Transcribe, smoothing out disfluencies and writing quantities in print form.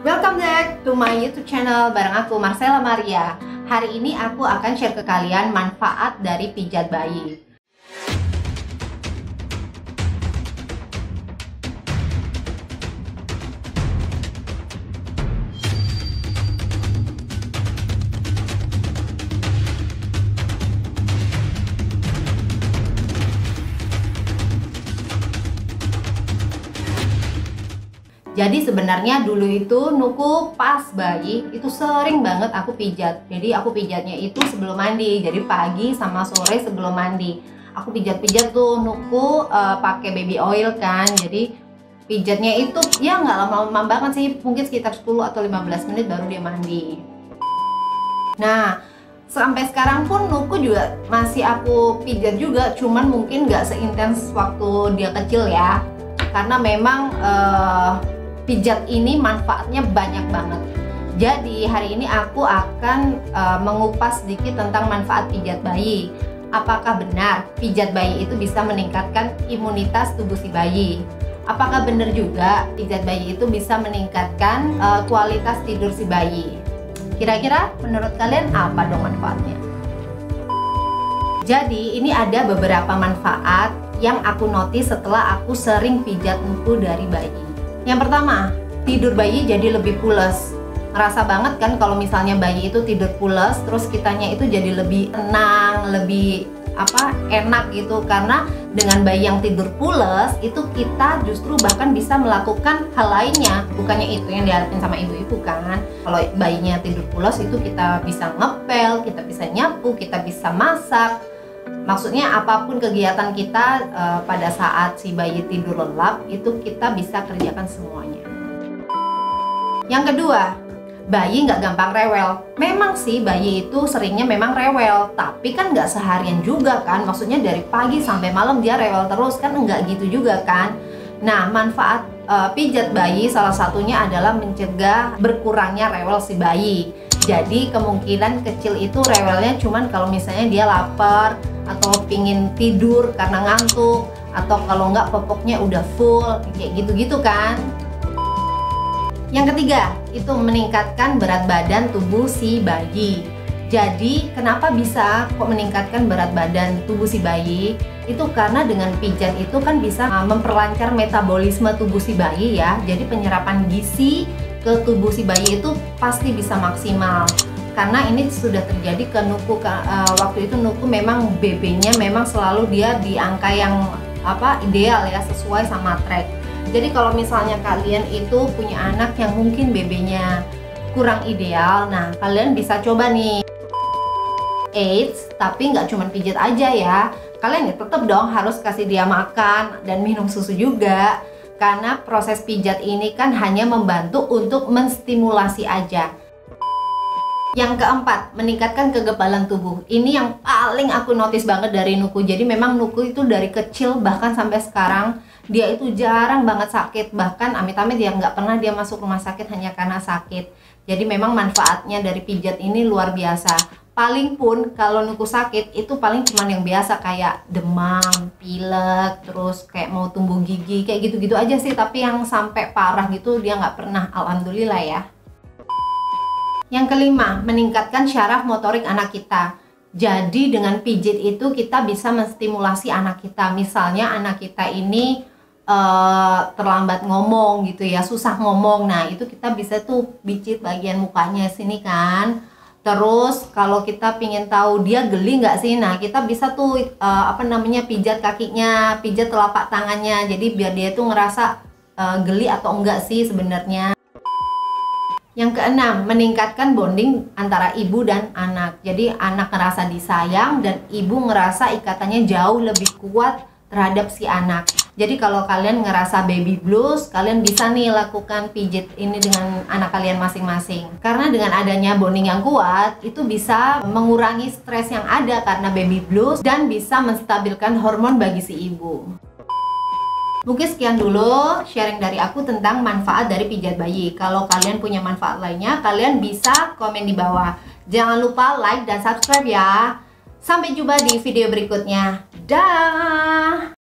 Welcome back to my YouTube channel bareng aku Marsella Maria. Hari ini aku akan share ke kalian manfaat dari pijat bayi. Jadi sebenarnya dulu itu Nuku pas bayi itu sering banget aku pijat. Jadi aku pijatnya itu sebelum mandi. Jadi pagi sama sore sebelum mandi aku pijat-pijat tuh Nuku pakai baby oil kan. Jadi pijatnya itu ya nggak lama-lama banget sih, mungkin sekitar 10 atau 15 menit baru dia mandi. Nah sampai sekarang pun Nuku juga masih aku pijat juga, cuman mungkin nggak seintens waktu dia kecil ya. Karena memang pijat ini manfaatnya banyak banget. Jadi hari ini aku akan mengupas sedikit tentang manfaat pijat bayi. Apakah benar pijat bayi itu bisa meningkatkan imunitas tubuh si bayi? Apakah benar juga pijat bayi itu bisa meningkatkan kualitas tidur si bayi? Kira-kira menurut kalian apa dong manfaatnya? Jadi ini ada beberapa manfaat yang aku notice setelah aku sering pijat Nuku dari bayi. Yang pertama, tidur bayi jadi lebih pules. Ngerasa banget kan kalau misalnya bayi itu tidur pules, terus kitanya itu jadi lebih tenang, lebih enak gitu. Karena dengan bayi yang tidur pules itu kita justru bahkan bisa melakukan hal lainnya. Bukannya itu yang diharapin sama ibu-ibu kan. Kalau bayinya tidur pules itu kita bisa ngepel, kita bisa nyapu, kita bisa masak. Maksudnya apapun kegiatan kita pada saat si bayi tidur lelap itu kita bisa kerjakan semuanya. Yang kedua, bayi nggak gampang rewel. Memang sih bayi itu seringnya memang rewel, tapi kan nggak seharian juga kan. Maksudnya dari pagi sampai malam dia rewel terus kan nggak gitu juga kan. Nah manfaat pijat bayi salah satunya adalah mencegah berkurangnya rewel si bayi. Jadi kemungkinan kecil itu rewelnya cuman kalau misalnya dia lapar atau pingin tidur karena ngantuk, atau kalau nggak popoknya udah full, kayak gitu-gitu kan. Yang ketiga, itu meningkatkan berat badan tubuh si bayi. Jadi kenapa bisa kok meningkatkan berat badan tubuh si bayi? Itu karena dengan pijat itu kan bisa memperlancar metabolisme tubuh si bayi ya. Jadi penyerapan gizi ke tubuh si bayi itu pasti bisa maksimal. Karena ini sudah terjadi ke Nuku. Waktu itu Nuku memang BB-nya memang selalu dia di angka yang ideal ya, sesuai sama track. Jadi kalau misalnya kalian itu punya anak yang mungkin BB-nya kurang ideal, nah kalian bisa coba nih Eits, tapi nggak cuma pijat aja ya. Kalian ya tetap dong harus kasih dia makan dan minum susu juga. Karena proses pijat ini kan hanya membantu untuk menstimulasi aja. Yang keempat, meningkatkan kegebalan tubuh. Ini yang paling aku notice banget dari Nuku. Jadi memang Nuku itu dari kecil bahkan sampai sekarang dia itu jarang banget sakit. Bahkan amit-amit dia nggak pernah dia masuk rumah sakit hanya karena sakit. Jadi memang manfaatnya dari pijat ini luar biasa. Paling pun kalau Nuku sakit itu paling cuman yang biasa kayak demam, pilek, terus kayak mau tumbuh gigi, kayak gitu-gitu aja sih. Tapi yang sampai parah gitu dia nggak pernah, alhamdulillah ya. Yang kelima, meningkatkan syaraf motorik anak kita. Jadi dengan pijit itu kita bisa menstimulasi anak kita. Misalnya anak kita ini terlambat ngomong gitu ya, susah ngomong. Nah itu kita bisa tuh pijit bagian mukanya sini kan. Terus kalau kita pingin tahu dia geli nggak sih, nah kita bisa tuh pijat kakinya, pijat telapak tangannya. Jadi biar dia tuh ngerasa geli atau enggak sih sebenarnya. Yang keenam, meningkatkan bonding antara ibu dan anak. Jadi anak ngerasa disayang dan ibu ngerasa ikatannya jauh lebih kuat terhadap si anak. Jadi kalau kalian ngerasa baby blues, kalian bisa nih lakukan pijit ini dengan anak kalian masing-masing. Karena dengan adanya bonding yang kuat, itu bisa mengurangi stres yang ada karena baby blues dan bisa menstabilkan hormon bagi si ibu. Mungkin sekian dulu sharing dari aku tentang manfaat dari pijat bayi. Kalau kalian punya manfaat lainnya, kalian bisa komen di bawah. Jangan lupa like dan subscribe ya. Sampai jumpa di video berikutnya. Dah.